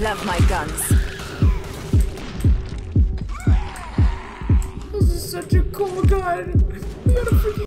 Love my guns. This is such a cool gun.